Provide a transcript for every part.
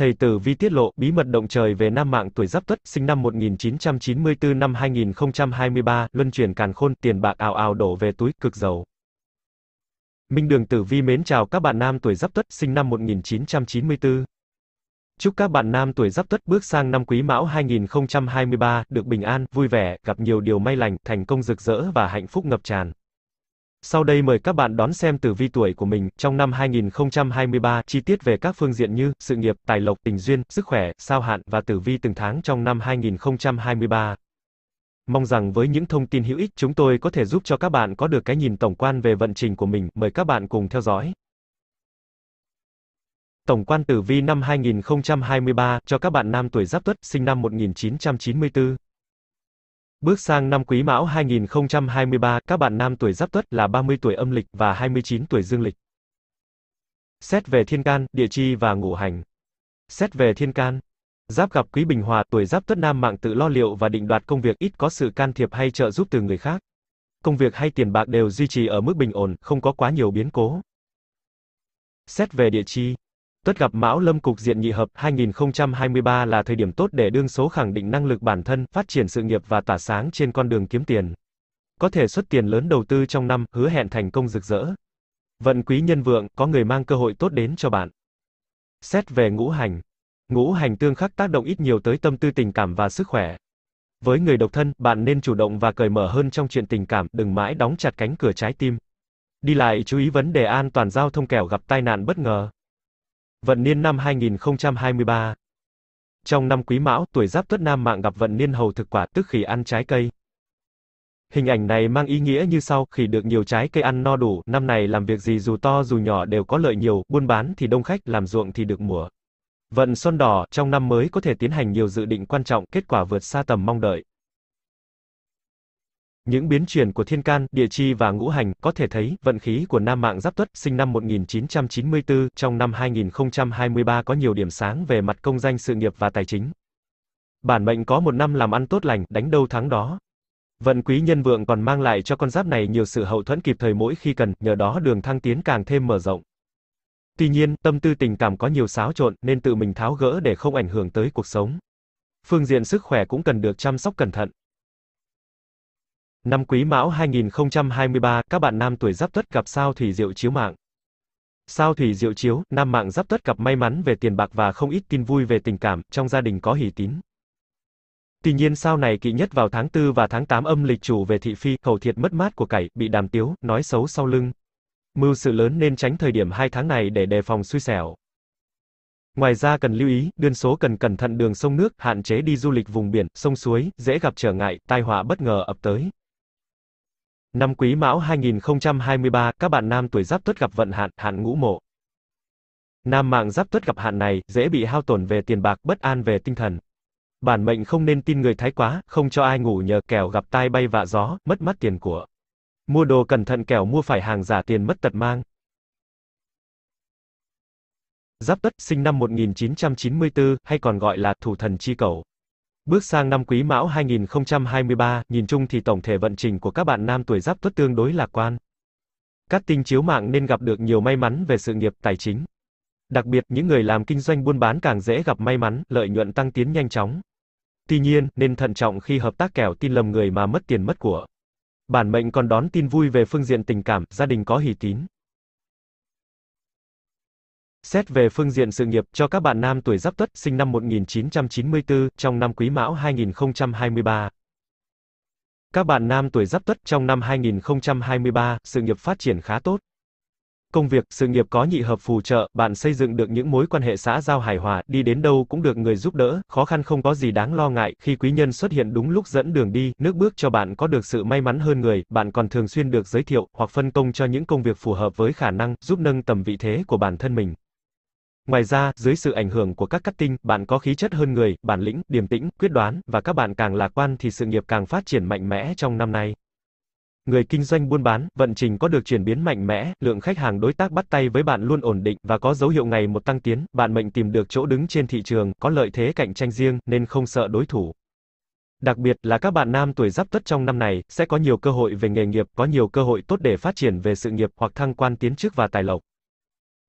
Thầy Tử Vi tiết lộ bí mật động trời về nam mạng tuổi Giáp Tuất, sinh năm 1994, năm 2023, luân chuyển càn khôn, tiền bạc ào ào đổ về túi, cực giàu. Minh Đường Tử Vi mến chào các bạn nam tuổi Giáp Tuất, sinh năm 1994. Chúc các bạn nam tuổi Giáp Tuất bước sang năm Quý Mão 2023, được bình an, vui vẻ, gặp nhiều điều may lành, thành công rực rỡ và hạnh phúc ngập tràn. Sau đây mời các bạn đón xem tử vi tuổi của mình trong năm 2023, chi tiết về các phương diện như sự nghiệp, tài lộc, tình duyên, sức khỏe, sao hạn và tử vi từng tháng trong năm 2023. Mong rằng với những thông tin hữu ích, chúng tôi có thể giúp cho các bạn có được cái nhìn tổng quan về vận trình của mình. Mời các bạn cùng theo dõi. Tổng quan tử vi năm 2023 cho các bạn nam tuổi Giáp Tuất, sinh năm 1994. Bước sang năm Quý Mão 2023, các bạn nam tuổi Giáp Tuất là 30 tuổi âm lịch và 29 tuổi dương lịch. Xét về thiên can, địa chi và ngũ hành. Xét về thiên can, Giáp gặp Quý Bình Hòa, tuổi Giáp Tuất nam mạng tự lo liệu và định đoạt công việc, ít có sự can thiệp hay trợ giúp từ người khác. Công việc hay tiền bạc đều duy trì ở mức bình ổn, không có quá nhiều biến cố. Xét về địa chi, Tuất gặp Mão Lâm cục diện nhị hợp, 2023 là thời điểm tốt để đương số khẳng định năng lực bản thân, phát triển sự nghiệp và tỏa sáng trên con đường kiếm tiền. Có thể xuất tiền lớn đầu tư trong năm, hứa hẹn thành công rực rỡ. Vận quý nhân vượng, có người mang cơ hội tốt đến cho bạn. Xét về ngũ hành tương khắc tác động ít nhiều tới tâm tư tình cảm và sức khỏe. Với người độc thân, bạn nên chủ động và cởi mở hơn trong chuyện tình cảm, đừng mãi đóng chặt cánh cửa trái tim. Đi lại chú ý vấn đề an toàn giao thông kẻo gặp tai nạn bất ngờ. Vận niên năm 2023. Trong năm Quý Mão, tuổi Giáp Tuất nam mạng gặp vận niên hầu thực quả, tức khỉ ăn trái cây. Hình ảnh này mang ý nghĩa như sau: khỉ được nhiều trái cây ăn no đủ, năm này làm việc gì dù to dù nhỏ đều có lợi nhiều, buôn bán thì đông khách, làm ruộng thì được mùa. Vận Sơn đỏ, trong năm mới có thể tiến hành nhiều dự định quan trọng, kết quả vượt xa tầm mong đợi. Những biến chuyển của thiên can, địa chi và ngũ hành, có thể thấy, vận khí của nam mạng Giáp Tuất, sinh năm 1994, trong năm 2023 có nhiều điểm sáng về mặt công danh, sự nghiệp và tài chính. Bản mệnh có một năm làm ăn tốt lành, đánh đâu thắng đó. Vận quý nhân vượng còn mang lại cho con giáp này nhiều sự hậu thuẫn kịp thời mỗi khi cần, nhờ đó đường thăng tiến càng thêm mở rộng. Tuy nhiên, tâm tư tình cảm có nhiều xáo trộn, nên tự mình tháo gỡ để không ảnh hưởng tới cuộc sống. Phương diện sức khỏe cũng cần được chăm sóc cẩn thận. Năm Quý Mão 2023, các bạn nam tuổi Giáp Tuất gặp sao Thủy Diệu chiếu mạng. Sao Thủy Diệu chiếu, nam mạng Giáp Tuất gặp may mắn về tiền bạc và không ít tin vui về tình cảm, trong gia đình có hỷ tín. Tuy nhiên sao này kỵ nhất vào tháng 4 và tháng 8 âm lịch, chủ về thị phi, khẩu thiệt mất mát của cải, bị đàm tiếu, nói xấu sau lưng. Mưu sự lớn nên tránh thời điểm 2 tháng này để đề phòng xui xẻo. Ngoài ra cần lưu ý, đương số cần cẩn thận đường sông nước, hạn chế đi du lịch vùng biển, sông suối, dễ gặp trở ngại, tai họa bất ngờ ập tới. Năm Quý Mão 2023, các bạn nam tuổi Giáp Tuất gặp vận hạn, hạn ngũ mộ. Nam mạng Giáp Tuất gặp hạn này, dễ bị hao tổn về tiền bạc, bất an về tinh thần. Bản mệnh không nên tin người thái quá, không cho ai ngủ nhờ, kẻo gặp tai bay vạ gió, mất mất tiền của. Mua đồ cẩn thận kẻo mua phải hàng giả, tiền mất tật mang. Giáp Tuất, sinh năm 1994, hay còn gọi là thủ thần chi cẩu. Bước sang năm Quý Mão 2023, nhìn chung thì tổng thể vận trình của các bạn nam tuổi Giáp Tuất tương đối lạc quan. Các tinh chiếu mạng nên gặp được nhiều may mắn về sự nghiệp, tài chính. Đặc biệt, những người làm kinh doanh buôn bán càng dễ gặp may mắn, lợi nhuận tăng tiến nhanh chóng. Tuy nhiên, nên thận trọng khi hợp tác kẻo tin lầm người mà mất tiền mất của. Bản mệnh còn đón tin vui về phương diện tình cảm, gia đình có hỷ tín. Xét về phương diện sự nghiệp, cho các bạn nam tuổi Giáp Tuất, sinh năm 1994, trong năm Quý Mão 2023. Các bạn nam tuổi Giáp Tuất, trong năm 2023, sự nghiệp phát triển khá tốt. Công việc, sự nghiệp có nhị hợp phù trợ, bạn xây dựng được những mối quan hệ xã giao hài hòa, đi đến đâu cũng được người giúp đỡ, khó khăn không có gì đáng lo ngại, khi quý nhân xuất hiện đúng lúc dẫn đường đi, nước bước cho bạn có được sự may mắn hơn người, bạn còn thường xuyên được giới thiệu, hoặc phân công cho những công việc phù hợp với khả năng, giúp nâng tầm vị thế của bản thân mình. Ngoài ra, dưới sự ảnh hưởng của các cát tinh, bạn có khí chất hơn người, bản lĩnh, điềm tĩnh, quyết đoán, và các bạn càng lạc quan thì sự nghiệp càng phát triển mạnh mẽ trong năm nay. Người kinh doanh buôn bán, vận trình có được chuyển biến mạnh mẽ, lượng khách hàng đối tác bắt tay với bạn luôn ổn định và có dấu hiệu ngày một tăng tiến, bạn mệnh tìm được chỗ đứng trên thị trường, có lợi thế cạnh tranh riêng, nên không sợ đối thủ. Đặc biệt là các bạn nam tuổi Giáp Tuất trong năm này, sẽ có nhiều cơ hội về nghề nghiệp, có nhiều cơ hội tốt để phát triển về sự nghiệp hoặc thăng quan tiến chức và tài lộc.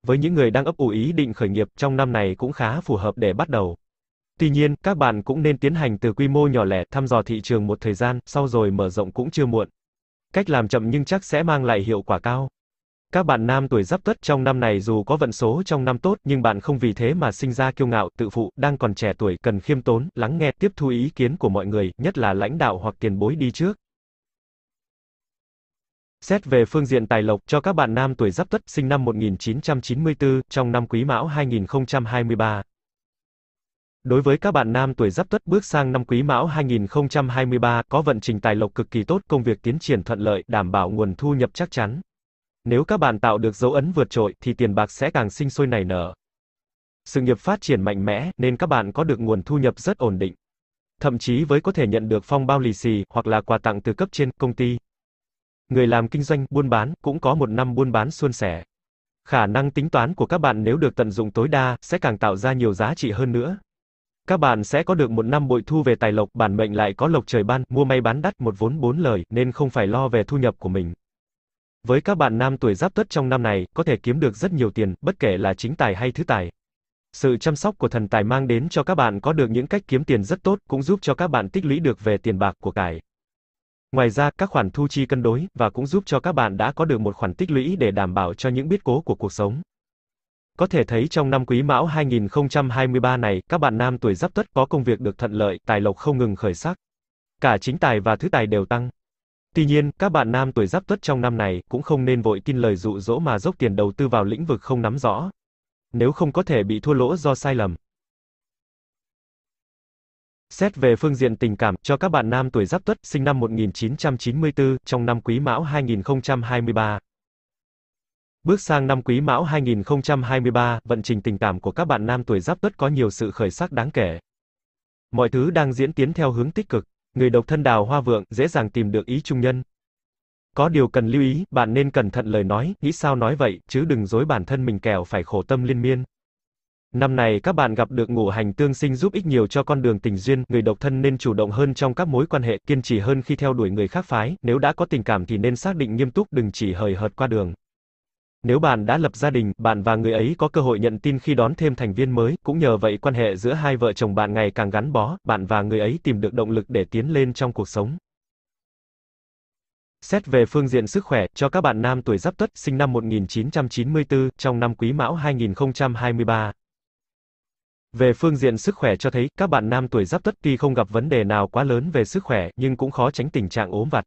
với những người đang ấp ủ ý định khởi nghiệp trong năm này cũng khá phù hợp để bắt đầu. Tuy nhiên, các bạn cũng nên tiến hành từ quy mô nhỏ lẻ, thăm dò thị trường một thời gian, sau rồi mở rộng cũng chưa muộn. Cách làm chậm nhưng chắc sẽ mang lại hiệu quả cao. Các bạn nam tuổi Giáp Tuất trong năm này dù có vận số trong năm tốt nhưng bạn không vì thế mà sinh ra kiêu ngạo, tự phụ, đang còn trẻ tuổi, cần khiêm tốn, lắng nghe, tiếp thu ý kiến của mọi người, nhất là lãnh đạo hoặc tiền bối đi trước. Xét về phương diện tài lộc cho các bạn nam tuổi Giáp Tuất sinh năm 1994 trong năm Quý Mão 2023. Đối với các bạn nam tuổi Giáp Tuất bước sang năm Quý Mão 2023 có vận trình tài lộc cực kỳ tốt, công việc tiến triển thuận lợi, đảm bảo nguồn thu nhập chắc chắn. Nếu các bạn tạo được dấu ấn vượt trội thì tiền bạc sẽ càng sinh sôi nảy nở. Sự nghiệp phát triển mạnh mẽ nên các bạn có được nguồn thu nhập rất ổn định. Thậm chí với có thể nhận được phong bao lì xì hoặc là quà tặng từ cấp trên, công ty. Người làm kinh doanh, buôn bán cũng có một năm buôn bán suôn sẻ. Khả năng tính toán của các bạn nếu được tận dụng tối đa sẽ càng tạo ra nhiều giá trị hơn nữa. Các bạn sẽ có được một năm bội thu về tài lộc, bản mệnh lại có lộc trời ban, mua may bán đắt, một vốn bốn lời nên không phải lo về thu nhập của mình. Với các bạn nam tuổi Giáp Tuất trong năm này, có thể kiếm được rất nhiều tiền, bất kể là chính tài hay thứ tài. Sự chăm sóc của thần tài mang đến cho các bạn có được những cách kiếm tiền rất tốt, cũng giúp cho các bạn tích lũy được về tiền bạc của cải. Ngoài ra, các khoản thu chi cân đối, và cũng giúp cho các bạn đã có được một khoản tích lũy để đảm bảo cho những biến cố của cuộc sống. Có thể thấy trong năm Quý Mão 2023 này, các bạn nam tuổi Giáp Tuất có công việc được thuận lợi, tài lộc không ngừng khởi sắc. Cả chính tài và thứ tài đều tăng. Tuy nhiên, các bạn nam tuổi Giáp Tuất trong năm này cũng không nên vội tin lời dụ dỗ mà dốc tiền đầu tư vào lĩnh vực không nắm rõ. Nếu không có thể bị thua lỗ do sai lầm. Xét về phương diện tình cảm cho các bạn nam tuổi Giáp Tuất sinh năm 1994 trong năm Quý Mão 2023. Bước sang năm Quý Mão 2023, vận trình tình cảm của các bạn nam tuổi Giáp Tuất có nhiều sự khởi sắc đáng kể. Mọi thứ đang diễn tiến theo hướng tích cực. Người độc thân đào hoa vượng, dễ dàng tìm được ý chung nhân. Có điều cần lưu ý, bạn nên cẩn thận lời nói, nghĩ sao nói vậy, chứ đừng dối bản thân mình kẻo phải khổ tâm liên miên. Năm này các bạn gặp được ngũ hành tương sinh giúp ích nhiều cho con đường tình duyên, người độc thân nên chủ động hơn trong các mối quan hệ, kiên trì hơn khi theo đuổi người khác phái, nếu đã có tình cảm thì nên xác định nghiêm túc, đừng chỉ hời hợt qua đường. Nếu bạn đã lập gia đình, bạn và người ấy có cơ hội nhận tin khi đón thêm thành viên mới, cũng nhờ vậy quan hệ giữa hai vợ chồng bạn ngày càng gắn bó, bạn và người ấy tìm được động lực để tiến lên trong cuộc sống. Xét về phương diện sức khỏe, cho các bạn nam tuổi Giáp Tuất sinh năm 1994, trong năm Quý Mão 2023. Về phương diện sức khỏe cho thấy, các bạn nam tuổi Giáp Tuất tuy không gặp vấn đề nào quá lớn về sức khỏe, nhưng cũng khó tránh tình trạng ốm vặt.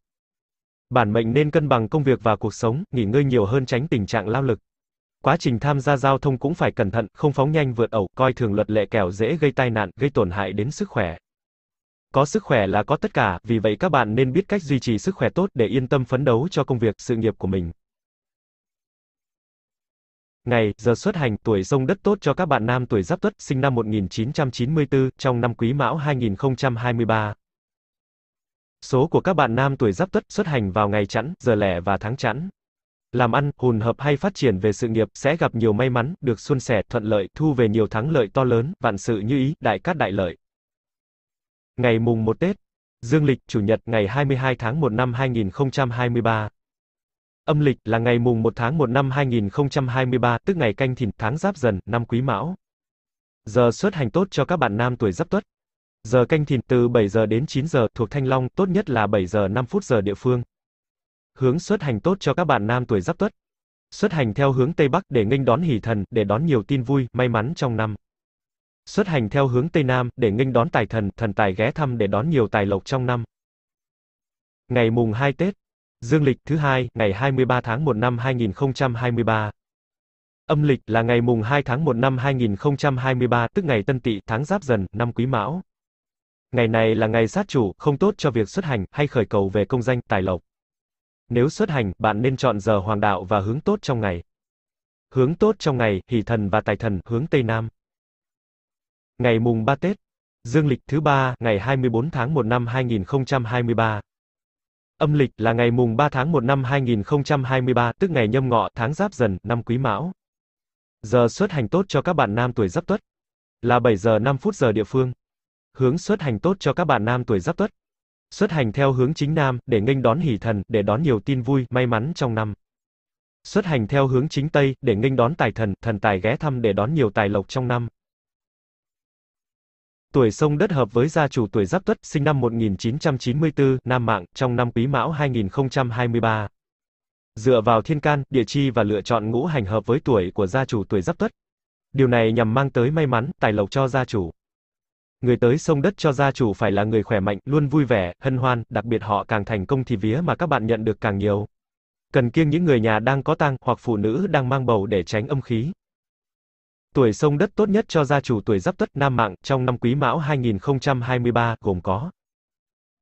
Bản mệnh nên cân bằng công việc và cuộc sống, nghỉ ngơi nhiều hơn, tránh tình trạng lao lực. Quá trình tham gia giao thông cũng phải cẩn thận, không phóng nhanh vượt ẩu, coi thường luật lệ kẻo dễ gây tai nạn, gây tổn hại đến sức khỏe. Có sức khỏe là có tất cả, vì vậy các bạn nên biết cách duy trì sức khỏe tốt để yên tâm phấn đấu cho công việc, sự nghiệp của mình. Ngày, giờ xuất hành, tuổi Giông Đất tốt cho các bạn nam tuổi Giáp Tuất sinh năm 1994 trong năm Quý Mão 2023. Số của các bạn nam tuổi Giáp Tuất xuất hành vào ngày chẵn, giờ lẻ và tháng chẵn. Làm ăn, hùn hợp hay phát triển về sự nghiệp sẽ gặp nhiều may mắn, được suôn sẻ, thuận lợi, thu về nhiều thắng lợi to lớn, vạn sự như ý, đại cát đại lợi. Ngày mùng 1 Tết, dương lịch Chủ nhật ngày 22 tháng 1 năm 2023. Âm lịch là ngày mùng 1 tháng 1 năm 2023, tức ngày Canh Thìn, tháng Giáp Dần, năm Quý Mão. Giờ xuất hành tốt cho các bạn nam tuổi Giáp Tuất. Giờ Canh Thìn từ 7 giờ đến 9 giờ thuộc Thanh Long, tốt nhất là 7 giờ 5 phút giờ địa phương. Hướng xuất hành tốt cho các bạn nam tuổi Giáp Tuất. Xuất hành theo hướng Tây Bắc để nghênh đón hỷ thần, để đón nhiều tin vui, may mắn trong năm. Xuất hành theo hướng Tây Nam để nghênh đón tài thần, thần tài ghé thăm để đón nhiều tài lộc trong năm. Ngày mùng 2 Tết, dương lịch thứ Hai, ngày 23 tháng 1 năm 2023. Âm lịch là ngày mùng 2 tháng 1 năm 2023, tức ngày Tân Tỵ, tháng Giáp Dần, năm Quý Mão. Ngày này là ngày sát chủ, không tốt cho việc xuất hành, hay khởi cầu về công danh, tài lộc. Nếu xuất hành, bạn nên chọn giờ hoàng đạo và hướng tốt trong ngày. Hướng tốt trong ngày, hỷ thần và tài thần, hướng Tây Nam. Ngày mùng 3 Tết, dương lịch thứ Ba, ngày 24 tháng 1 năm 2023. Âm lịch là ngày mùng 3 tháng 1 năm 2023, tức ngày Nhâm Ngọ, tháng Giáp Dần, năm Quý Mão. Giờ xuất hành tốt cho các bạn nam tuổi Giáp Tuất là 7 giờ 5 phút giờ địa phương. Hướng xuất hành tốt cho các bạn nam tuổi Giáp Tuất. Xuất hành theo hướng chính Nam, để nghênh đón hỷ thần, để đón nhiều tin vui, may mắn trong năm. Xuất hành theo hướng chính Tây, để nghênh đón tài thần, thần tài ghé thăm để đón nhiều tài lộc trong năm. Tuổi Sông đất hợp với gia chủ tuổi Giáp Tuất, sinh năm 1994, nam mạng, trong năm Quý Mão 2023. Dựa vào thiên can, địa chi và lựa chọn ngũ hành hợp với tuổi của gia chủ tuổi Giáp Tuất. Điều này nhằm mang tới may mắn, tài lộc cho gia chủ. Người tới sông đất cho gia chủ phải là người khỏe mạnh, luôn vui vẻ, hân hoan, đặc biệt họ càng thành công thì vía mà các bạn nhận được càng nhiều. Cần kiêng những người nhà đang có tang hoặc phụ nữ đang mang bầu để tránh âm khí. Tuổi sông đất tốt nhất cho gia chủ tuổi Giáp Tuất nam mạng trong năm Quý Mão 2023 gồm có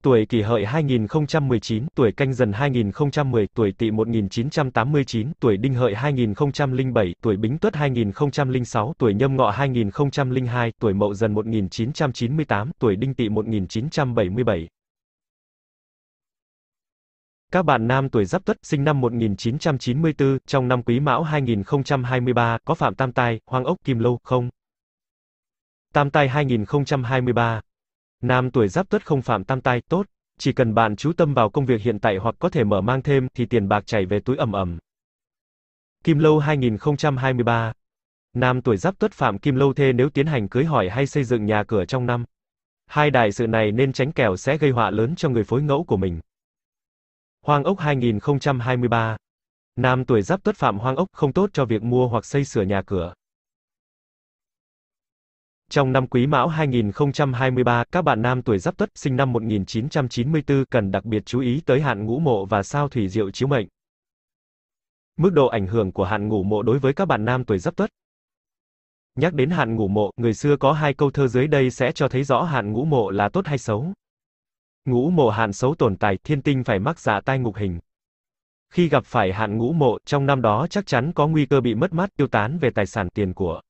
tuổi Kỷ Hợi 2019, tuổi Canh Dần 2010, tuổi Tỵ 1989, tuổi Đinh Hợi 2007, tuổi Bính Tuất 2006, tuổi Nhâm Ngọ 2002, tuổi Mậu Dần 1998, tuổi Đinh Tỵ 1977. Các bạn nam tuổi Giáp Tuất, sinh năm 1994, trong năm Quý Mão 2023, có phạm tam tai, hoang ốc, kim lâu, không? Tam tai 2023. Nam tuổi Giáp Tuất không phạm tam tai, tốt. Chỉ cần bạn chú tâm vào công việc hiện tại hoặc có thể mở mang thêm, thì tiền bạc chảy về túi ầm ầm. Kim lâu 2023. Nam tuổi Giáp Tuất phạm kim lâu thê nếu tiến hành cưới hỏi hay xây dựng nhà cửa trong năm. Hai đại sự này nên tránh kẻo sẽ gây họa lớn cho người phối ngẫu của mình. Hoang ốc 2023. Nam tuổi Giáp Tuất phạm hoang ốc không tốt cho việc mua hoặc xây sửa nhà cửa. Trong năm Quý Mão 2023, các bạn nam tuổi Giáp Tuất sinh năm 1994 cần đặc biệt chú ý tới hạn ngũ mộ và sao thủy diệu chiếu mệnh. Mức độ ảnh hưởng của hạn ngũ mộ đối với các bạn nam tuổi Giáp Tuất. Nhắc đến hạn ngũ mộ, người xưa có hai câu thơ dưới đây sẽ cho thấy rõ hạn ngũ mộ là tốt hay xấu. Ngũ mộ hạn xấu tồn tại, thiên tinh phải mắc dạ tai ngục hình. Khi gặp phải hạn ngũ mộ, trong năm đó chắc chắn có nguy cơ bị mất mát, tiêu tán về tài sản tiền của.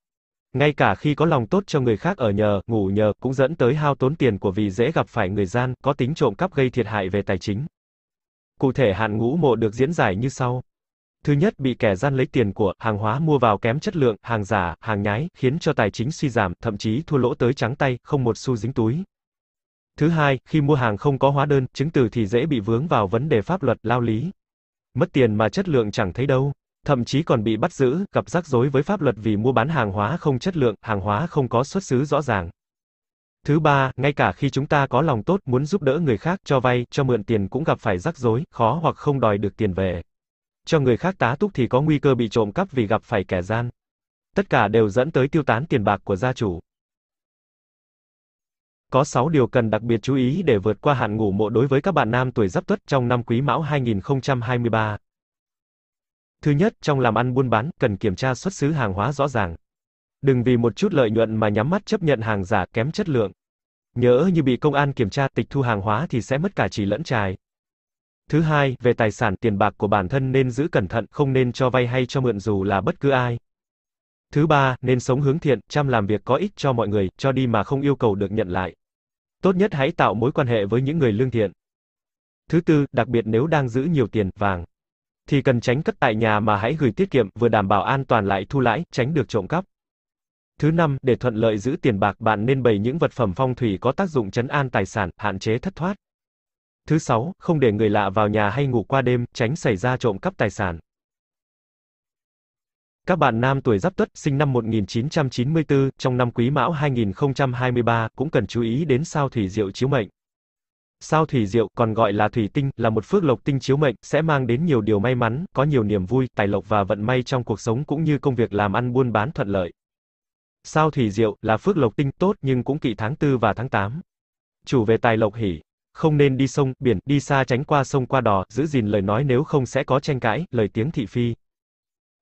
Ngay cả khi có lòng tốt cho người khác ở nhờ, ngủ nhờ, cũng dẫn tới hao tốn tiền của vì dễ gặp phải người gian, có tính trộm cắp gây thiệt hại về tài chính. Cụ thể hạn ngũ mộ được diễn giải như sau. Thứ nhất, bị kẻ gian lấy tiền của, hàng hóa mua vào kém chất lượng, hàng giả, hàng nhái, khiến cho tài chính suy giảm, thậm chí thua lỗ tới trắng tay, không một xu dính túi. Thứ hai, khi mua hàng không có hóa đơn, chứng từ thì dễ bị vướng vào vấn đề pháp luật, lao lý. Mất tiền mà chất lượng chẳng thấy đâu. Thậm chí còn bị bắt giữ, gặp rắc rối với pháp luật vì mua bán hàng hóa không chất lượng, hàng hóa không có xuất xứ rõ ràng. Thứ ba, ngay cả khi chúng ta có lòng tốt muốn giúp đỡ người khác, cho vay, cho mượn tiền cũng gặp phải rắc rối, khó hoặc không đòi được tiền về. Cho người khác tá túc thì có nguy cơ bị trộm cắp vì gặp phải kẻ gian. Tất cả đều dẫn tới tiêu tán tiền bạc của gia chủ. Có 6 điều cần đặc biệt chú ý để vượt qua hạn ngũ mộ đối với các bạn nam tuổi Giáp Tuất trong năm Quý Mão 2023. Thứ nhất, trong làm ăn buôn bán, cần kiểm tra xuất xứ hàng hóa rõ ràng. Đừng vì một chút lợi nhuận mà nhắm mắt chấp nhận hàng giả kém chất lượng. Nhỡ như bị công an kiểm tra tịch thu hàng hóa thì sẽ mất cả chỉ lẫn chài. Thứ hai, về tài sản tiền bạc của bản thân nên giữ cẩn thận, không nên cho vay hay cho mượn dù là bất cứ ai. Thứ ba, nên sống hướng thiện, chăm làm việc có ích cho mọi người, cho đi mà không yêu cầu được nhận lại. Tốt nhất hãy tạo mối quan hệ với những người lương thiện. Thứ tư, đặc biệt nếu đang giữ nhiều tiền, vàng, thì cần tránh cất tại nhà mà hãy gửi tiết kiệm, vừa đảm bảo an toàn lại thu lãi, tránh được trộm cắp. Thứ năm, để thuận lợi giữ tiền bạc bạn nên bày những vật phẩm phong thủy có tác dụng trấn an tài sản, hạn chế thất thoát. Thứ sáu, không để người lạ vào nhà hay ngủ qua đêm, tránh xảy ra trộm cắp tài sản. Các bạn nam tuổi Giáp Tuất, sinh năm 1994, trong năm Quý Mão 2023, cũng cần chú ý đến sao thủy diệu chiếu mệnh. Sao thủy diệu, còn gọi là thủy tinh, là một phước lộc tinh chiếu mệnh, sẽ mang đến nhiều điều may mắn, có nhiều niềm vui, tài lộc và vận may trong cuộc sống cũng như công việc làm ăn buôn bán thuận lợi. Sao thủy diệu, là phước lộc tinh, tốt nhưng cũng kỵ tháng 4 và tháng 8. Chủ về tài lộc hỉ. Không nên đi sông, biển, đi xa tránh qua sông qua đò, giữ gìn lời nói nếu không sẽ có tranh cãi, lời tiếng thị phi.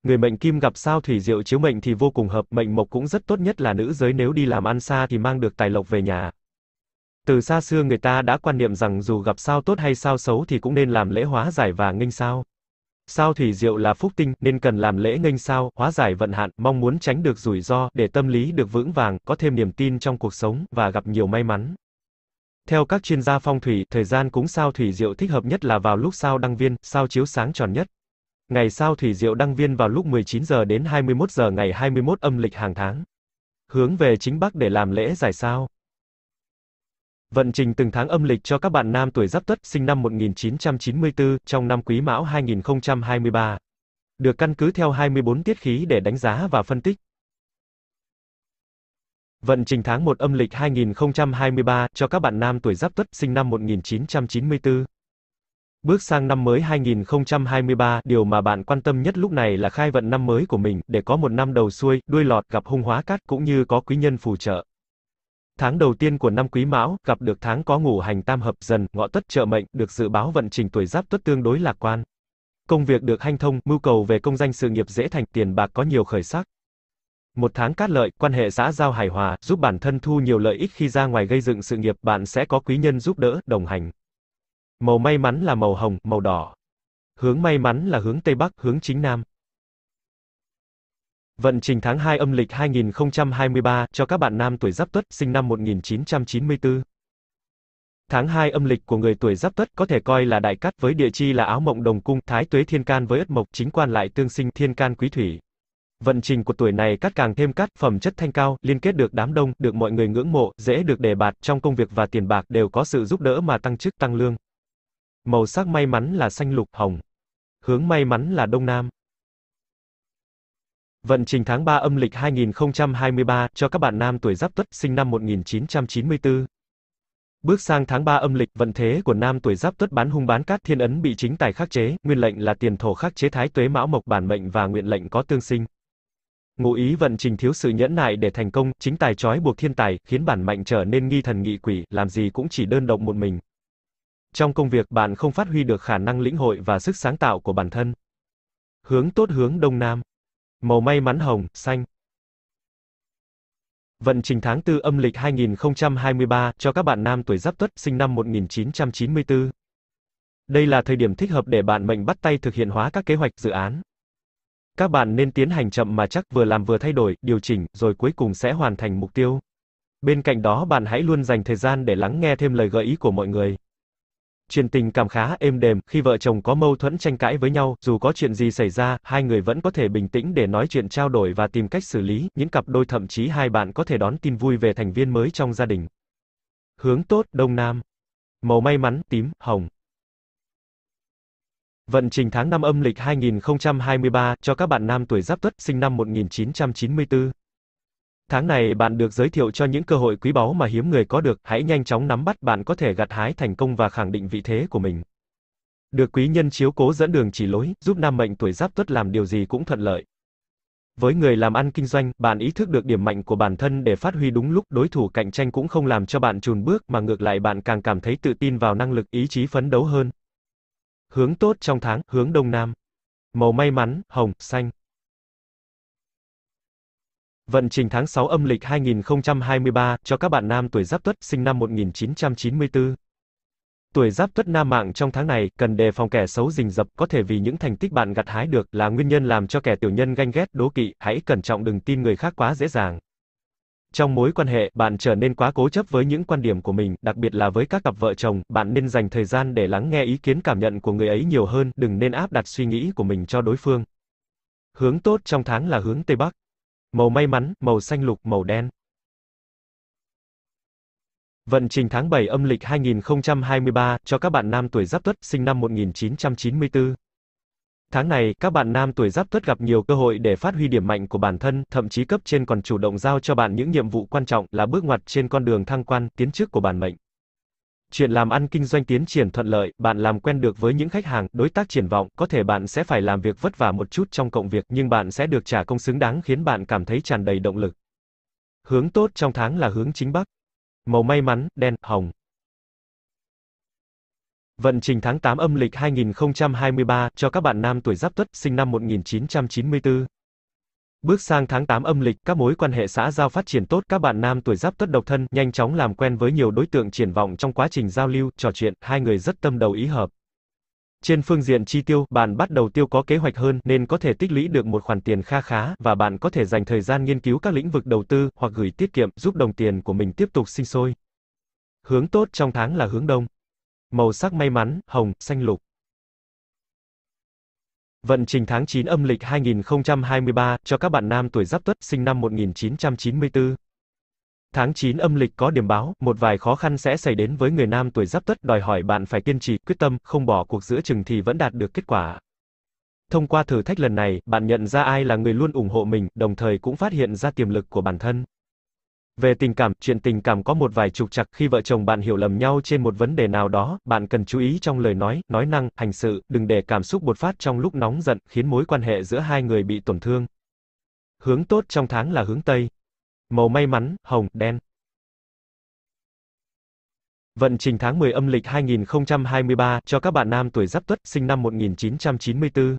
Người mệnh kim gặp sao thủy diệu chiếu mệnh thì vô cùng hợp, mệnh mộc cũng rất tốt nhất là nữ giới nếu đi làm ăn xa thì mang được tài lộc về nhà. Từ xa xưa người ta đã quan niệm rằng dù gặp sao tốt hay sao xấu thì cũng nên làm lễ hóa giải và nghênh sao. Sao thủy diệu là phúc tinh nên cần làm lễ nghênh sao, hóa giải vận hạn, mong muốn tránh được rủi ro, để tâm lý được vững vàng, có thêm niềm tin trong cuộc sống và gặp nhiều may mắn. Theo các chuyên gia phong thủy, thời gian cúng sao thủy diệu thích hợp nhất là vào lúc sao đăng viên, sao chiếu sáng tròn nhất. Ngày sao thủy diệu đăng viên vào lúc 19 giờ đến 21 giờ ngày 21 âm lịch hàng tháng. Hướng về chính Bắc để làm lễ giải sao. Vận trình từng tháng âm lịch cho các bạn nam tuổi Giáp Tuất sinh năm 1994 trong năm Quý Mão 2023. được căn cứ theo 24 tiết khí để đánh giá và phân tích. Vận trình tháng 1 âm lịch 2023 cho các bạn nam tuổi Giáp Tuất sinh năm 1994. Bước sang năm mới 2023, điều mà bạn quan tâm nhất lúc này là khai vận năm mới của mình, để có một năm đầu xuôi, đuôi lọt, gặp hung hóa cát, cũng như có quý nhân phù trợ. Tháng đầu tiên của năm Quý Mão, gặp được tháng có ngũ hành tam hợp Dần, Ngọ, Tất trợ mệnh, được dự báo vận trình tuổi Giáp Tuất tương đối lạc quan. Công việc được hanh thông, mưu cầu về công danh sự nghiệp dễ thành, tiền bạc có nhiều khởi sắc. Một tháng cát lợi, quan hệ xã giao hài hòa, giúp bản thân thu nhiều lợi ích khi ra ngoài gây dựng sự nghiệp, bạn sẽ có quý nhân giúp đỡ, đồng hành. Màu may mắn là màu hồng, màu đỏ. Hướng may mắn là hướng Tây Bắc, hướng chính Nam. Vận trình tháng 2 âm lịch 2023 cho các bạn nam tuổi Giáp Tuất sinh năm 1994. Tháng 2 âm lịch của người tuổi Giáp Tuất có thể coi là đại cát, với địa chi là Áo Mộng Đồng Cung, Thái Tuế Thiên Can với Ất Mộc, chính quan lại tương sinh, Thiên Can Quý Thủy. Vận trình của tuổi này cát càng thêm cát, phẩm chất thanh cao, liên kết được đám đông, được mọi người ngưỡng mộ, dễ được đề bạt, trong công việc và tiền bạc đều có sự giúp đỡ mà tăng chức tăng lương. Màu sắc may mắn là xanh lục hồng. Hướng may mắn là Đông Nam. Vận trình tháng 3 âm lịch 2023 cho các bạn nam tuổi Giáp Tuất sinh năm 1994. Bước sang tháng 3 âm lịch, vận thế của nam tuổi Giáp Tuất bán hung bán cát, thiên ấn bị chính tài khắc chế, nguyên lệnh là tiền thổ khắc chế Thái Tuế Mão Mộc, bản mệnh và nguyện lệnh có tương sinh. Ngụ ý vận trình thiếu sự nhẫn nại để thành công, chính tài trói buộc thiên tài, khiến bản mệnh trở nên nghi thần nghị quỷ, làm gì cũng chỉ đơn độc một mình. Trong công việc bạn không phát huy được khả năng lĩnh hội và sức sáng tạo của bản thân. Hướng tốt hướng Đông Nam. Màu may mắn hồng, xanh. Vận trình tháng 4 âm lịch 2023 cho các bạn nam tuổi Giáp Tuất sinh năm 1994. Đây là thời điểm thích hợp để bạn mệnh bắt tay thực hiện hóa các kế hoạch dự án. Các bạn nên tiến hành chậm mà chắc, vừa làm vừa thay đổi, điều chỉnh, rồi cuối cùng sẽ hoàn thành mục tiêu. Bên cạnh đó bạn hãy luôn dành thời gian để lắng nghe thêm lời gợi ý của mọi người. Chuyện tình cảm khá êm đềm, khi vợ chồng có mâu thuẫn tranh cãi với nhau, dù có chuyện gì xảy ra, hai người vẫn có thể bình tĩnh để nói chuyện, trao đổi và tìm cách xử lý, những cặp đôi thậm chí hai bạn có thể đón tin vui về thành viên mới trong gia đình. Hướng tốt, Đông Nam. Màu may mắn, tím, hồng. Vận trình tháng 5 âm lịch 2023 cho các bạn nam tuổi Giáp Tuất sinh năm 1994. Tháng này bạn được giới thiệu cho những cơ hội quý báu mà hiếm người có được, hãy nhanh chóng nắm bắt, bạn có thể gặt hái thành công và khẳng định vị thế của mình. Được quý nhân chiếu cố dẫn đường chỉ lối, giúp nam mệnh tuổi Giáp Tuất làm điều gì cũng thuận lợi. Với người làm ăn kinh doanh, bạn ý thức được điểm mạnh của bản thân để phát huy đúng lúc, đối thủ cạnh tranh cũng không làm cho bạn chùn bước, mà ngược lại bạn càng cảm thấy tự tin vào năng lực, ý chí phấn đấu hơn. Hướng tốt trong tháng, hướng Đông Nam. Màu may mắn, hồng, xanh. Vận trình tháng 6 âm lịch 2023 cho các bạn nam tuổi Giáp Tuất sinh năm 1994. Tuổi Giáp Tuất nam mạng trong tháng này cần đề phòng kẻ xấu rình rập, có thể vì những thành tích bạn gặt hái được là nguyên nhân làm cho kẻ tiểu nhân ganh ghét đố kỵ, hãy cẩn trọng đừng tin người khác quá dễ dàng. Trong mối quan hệ, bạn trở nên quá cố chấp với những quan điểm của mình, đặc biệt là với các cặp vợ chồng, bạn nên dành thời gian để lắng nghe ý kiến cảm nhận của người ấy nhiều hơn, đừng nên áp đặt suy nghĩ của mình cho đối phương. Hướng tốt trong tháng là hướng Tây Bắc. Màu may mắn, màu xanh lục, màu đen. Vận trình tháng 7 âm lịch 2023 cho các bạn nam tuổi Giáp Tuất sinh năm 1994. Tháng này, các bạn nam tuổi Giáp Tuất gặp nhiều cơ hội để phát huy điểm mạnh của bản thân, thậm chí cấp trên còn chủ động giao cho bạn những nhiệm vụ quan trọng, là bước ngoặt trên con đường thăng quan, tiến chức của bản mệnh. Chuyện làm ăn kinh doanh tiến triển thuận lợi, bạn làm quen được với những khách hàng, đối tác triển vọng, có thể bạn sẽ phải làm việc vất vả một chút trong cộng việc, nhưng bạn sẽ được trả công xứng đáng khiến bạn cảm thấy tràn đầy động lực. Hướng tốt trong tháng là hướng chính Bắc. Màu may mắn, đen, hồng. Vận trình tháng 8 âm lịch 2023 cho các bạn nam tuổi Giáp Tuất sinh năm 1994. Bước sang tháng 8 âm lịch, các mối quan hệ xã giao phát triển tốt, các bạn nam tuổi Giáp Tuất độc thân, nhanh chóng làm quen với nhiều đối tượng triển vọng, trong quá trình giao lưu, trò chuyện, hai người rất tâm đầu ý hợp. Trên phương diện chi tiêu, bạn bắt đầu tiêu có kế hoạch hơn, nên có thể tích lũy được một khoản tiền kha khá, và bạn có thể dành thời gian nghiên cứu các lĩnh vực đầu tư, hoặc gửi tiết kiệm, giúp đồng tiền của mình tiếp tục sinh sôi. Hướng tốt trong tháng là hướng Đông. Màu sắc may mắn, hồng, xanh lục. Vận trình tháng 9 âm lịch 2023 cho các bạn nam tuổi Giáp Tuất sinh năm 1994. Tháng 9 âm lịch có điểm báo, một vài khó khăn sẽ xảy đến với người nam tuổi Giáp Tuất, đòi hỏi bạn phải kiên trì, quyết tâm, không bỏ cuộc giữa chừng thì vẫn đạt được kết quả. Thông qua thử thách lần này, bạn nhận ra ai là người luôn ủng hộ mình, đồng thời cũng phát hiện ra tiềm lực của bản thân. Về tình cảm, chuyện tình cảm có một vài trục trặc khi vợ chồng bạn hiểu lầm nhau trên một vấn đề nào đó, bạn cần chú ý trong lời nói năng, hành sự, đừng để cảm xúc bột phát trong lúc nóng giận, khiến mối quan hệ giữa hai người bị tổn thương. Hướng tốt trong tháng là hướng Tây. Màu may mắn, hồng, đen. Vận trình tháng 10 âm lịch 2023 cho các bạn nam tuổi Giáp Tuất sinh năm 1994.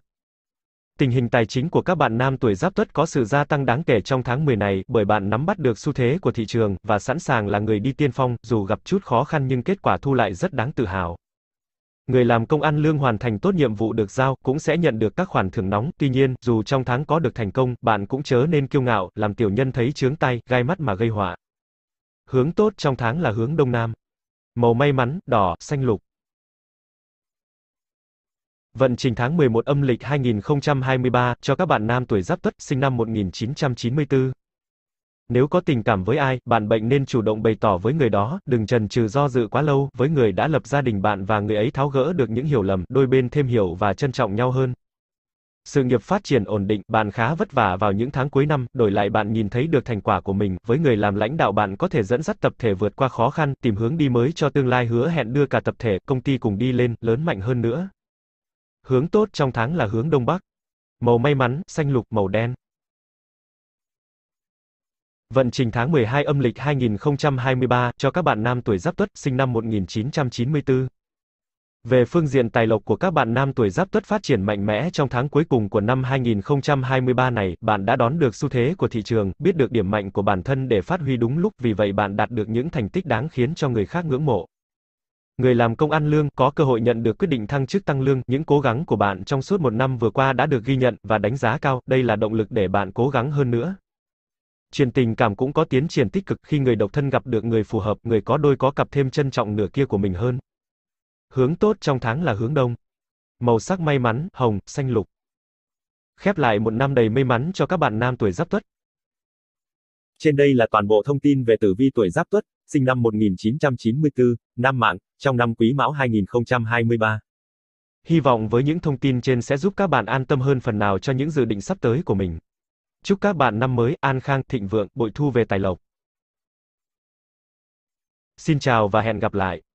Tình hình tài chính của các bạn nam tuổi Giáp Tuất có sự gia tăng đáng kể trong tháng 10 này, bởi bạn nắm bắt được xu thế của thị trường, và sẵn sàng là người đi tiên phong, dù gặp chút khó khăn nhưng kết quả thu lại rất đáng tự hào. Người làm công ăn lương hoàn thành tốt nhiệm vụ được giao, cũng sẽ nhận được các khoản thưởng nóng, tuy nhiên, dù trong tháng có được thành công, bạn cũng chớ nên kiêu ngạo, làm tiểu nhân thấy chướng tay, gai mắt mà gây họa. Hướng tốt trong tháng là hướng Đông Nam. Màu may mắn, đỏ, xanh lục. Vận trình tháng 11 âm lịch 2023 cho các bạn nam tuổi Giáp Tuất sinh năm 1994. Nếu có tình cảm với ai, bạn mệnh nên chủ động bày tỏ với người đó, đừng chần chừ do dự quá lâu, với người đã lập gia đình bạn và người ấy tháo gỡ được những hiểu lầm, đôi bên thêm hiểu và trân trọng nhau hơn. Sự nghiệp phát triển ổn định, bạn khá vất vả vào những tháng cuối năm, đổi lại bạn nhìn thấy được thành quả của mình, với người làm lãnh đạo bạn có thể dẫn dắt tập thể vượt qua khó khăn, tìm hướng đi mới cho tương lai, hứa hẹn đưa cả tập thể, công ty cùng đi lên, lớn mạnh hơn nữa. Hướng tốt trong tháng là hướng Đông Bắc. Màu may mắn, xanh lục, màu đen. Vận trình tháng 12 âm lịch 2023 cho các bạn nam tuổi Giáp Tuất sinh năm 1994. Về phương diện tài lộc của các bạn nam tuổi Giáp Tuất phát triển mạnh mẽ trong tháng cuối cùng của năm 2023 này, bạn đã đón được xu thế của thị trường, biết được điểm mạnh của bản thân để phát huy đúng lúc, vì vậy bạn đạt được những thành tích đáng khiến cho người khác ngưỡng mộ. Người làm công ăn lương có cơ hội nhận được quyết định thăng chức tăng lương, những cố gắng của bạn trong suốt một năm vừa qua đã được ghi nhận và đánh giá cao, đây là động lực để bạn cố gắng hơn nữa. Chuyện tình cảm cũng có tiến triển tích cực khi người độc thân gặp được người phù hợp, người có đôi có cặp thêm trân trọng nửa kia của mình hơn. Hướng tốt trong tháng là hướng Đông. Màu sắc may mắn, hồng, xanh lục. Khép lại một năm đầy may mắn cho các bạn nam tuổi Giáp Tuất. Trên đây là toàn bộ thông tin về tử vi tuổi Giáp Tuất, sinh năm 1994, nam mạng, trong năm Quý Mão 2023. Hy vọng với những thông tin trên sẽ giúp các bạn an tâm hơn phần nào cho những dự định sắp tới của mình. Chúc các bạn năm mới an khang, thịnh vượng, bội thu về tài lộc. Xin chào và hẹn gặp lại.